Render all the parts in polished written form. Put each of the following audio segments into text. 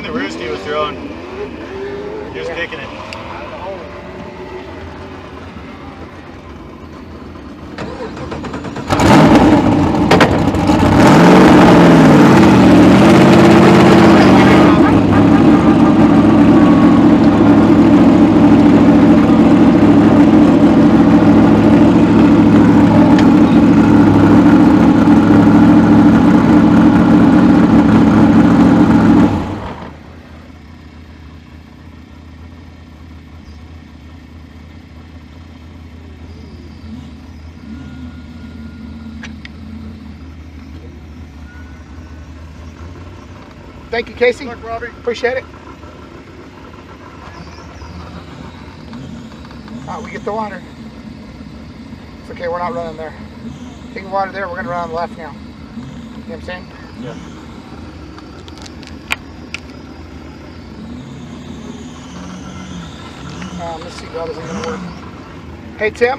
see the roost he was throwing. He was kicking it. Thank you, Casey. Good luck, Robbie. Appreciate it. All right, we get the water. It's okay, we're not running there. Take the water there, we're going to run left now. You know what I'm saying? Yeah. Let's see how this is going to work. Hey, Tim.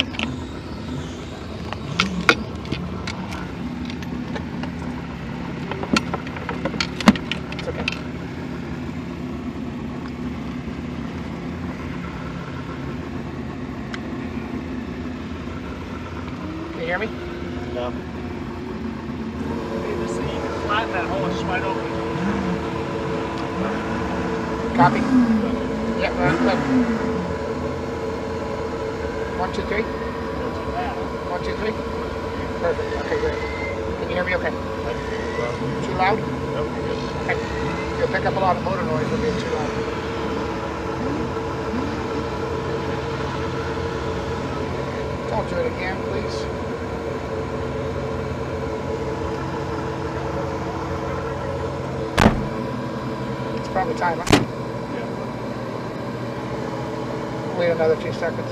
Hear me? No. This thing, you can flatten that hole, it's just wide open. Copy. Yep, right. 1, 2, 3. 1, 2, 3. Perfect. Okay, great. Can you hear me okay? Too loud? Nope. Okay. You'll pick up a lot of motor noise when you're too loud. Don't do it again, please. Probably time, huh? Yeah. Wait another few seconds.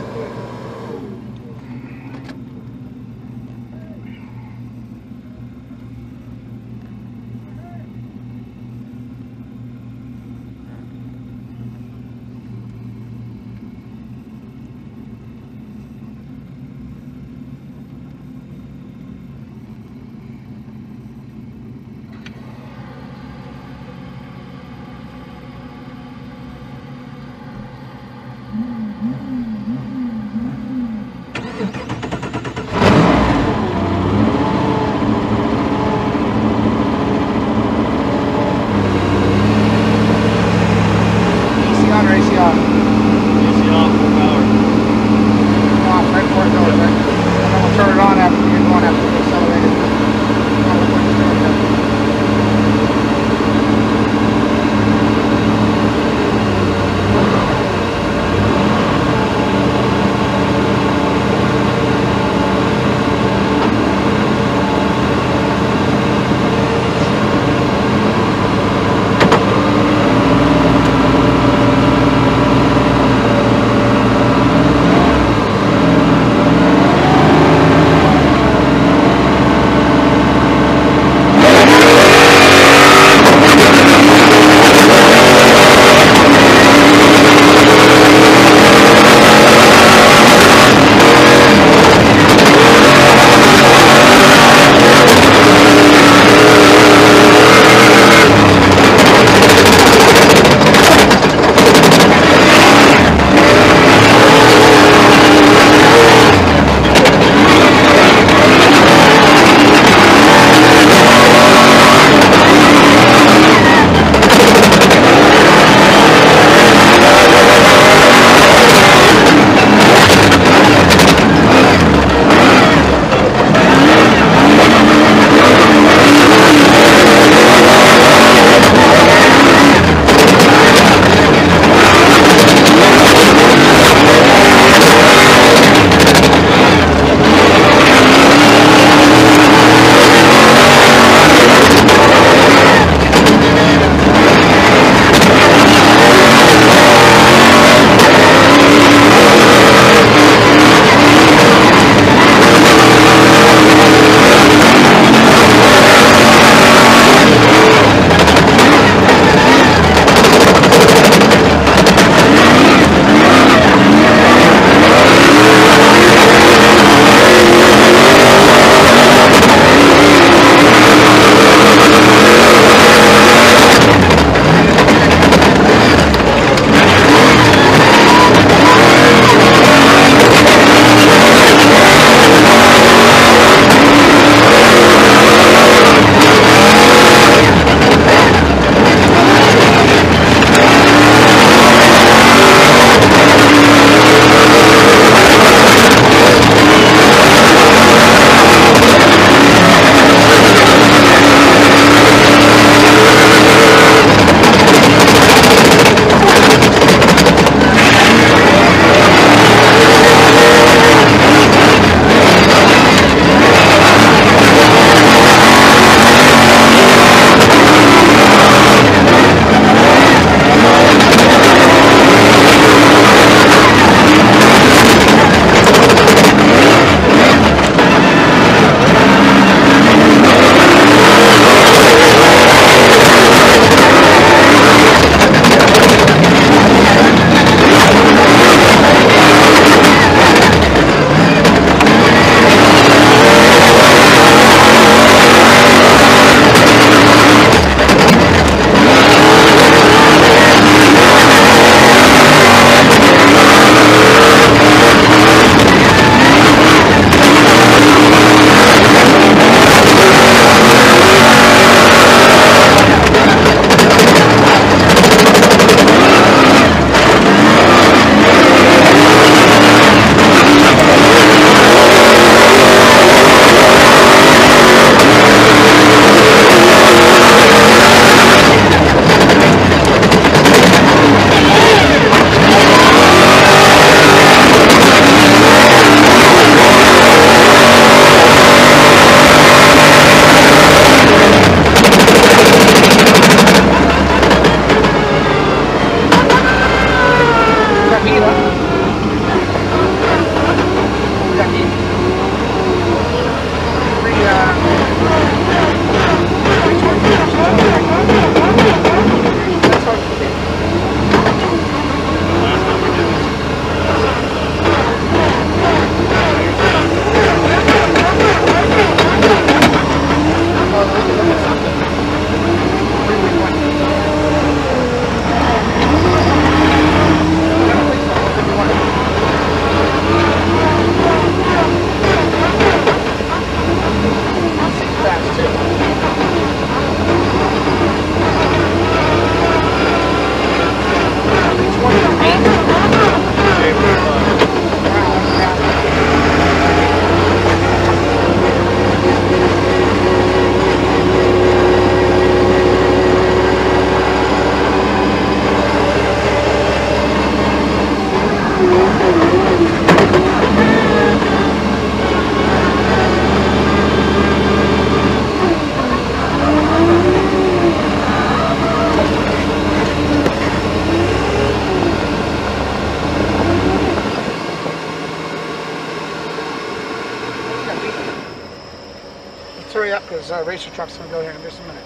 let's hurry up because Racer Truck's going to go here in just a minute.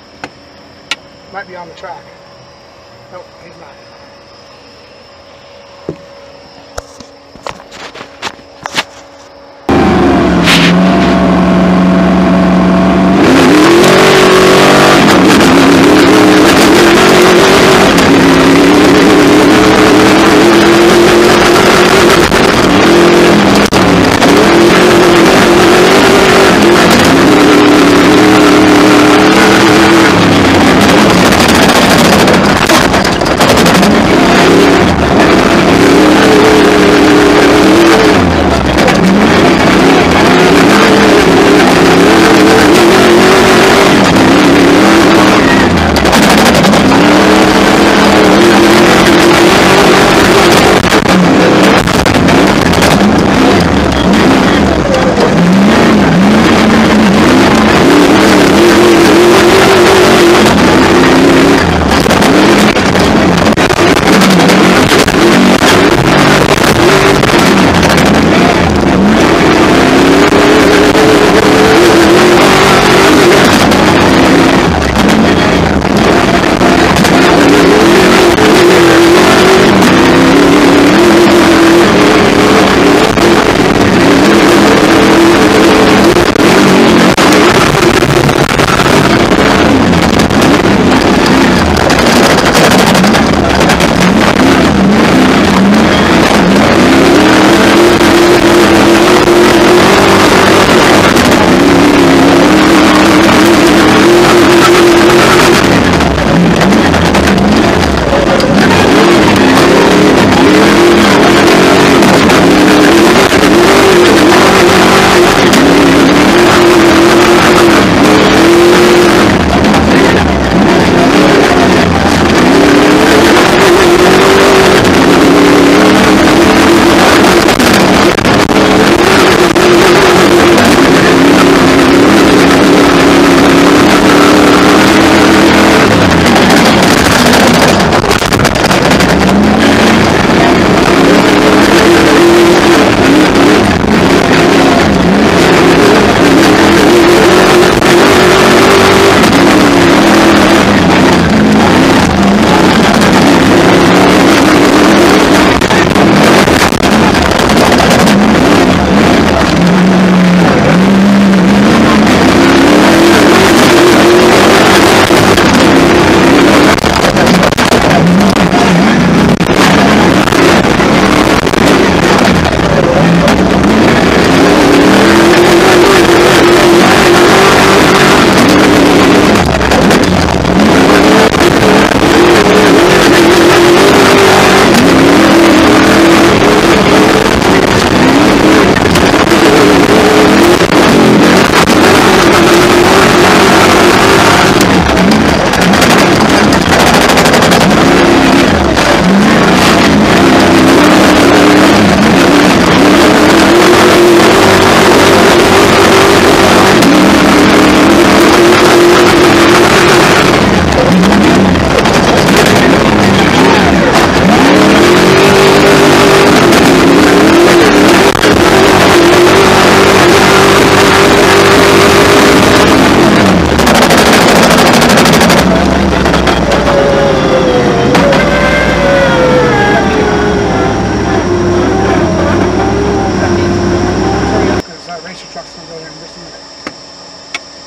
Might be on the track. Nope, he's not.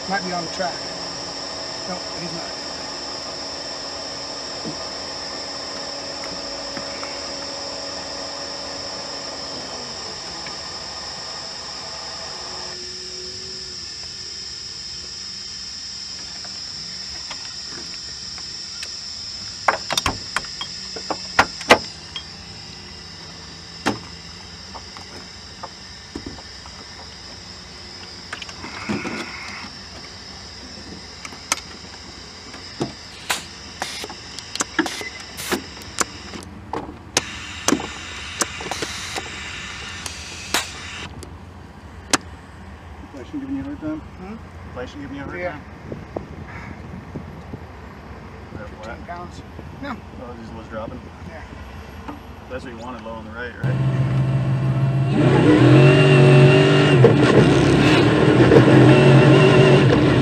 Might be on the track. Nope, he's not. Inflation giving you a hard time? Hmm? Inflation giving you a hard time? Yeah. 15 pounds. No. Oh, diesel was dropping? Yeah. That's what you wanted, low on the right, right?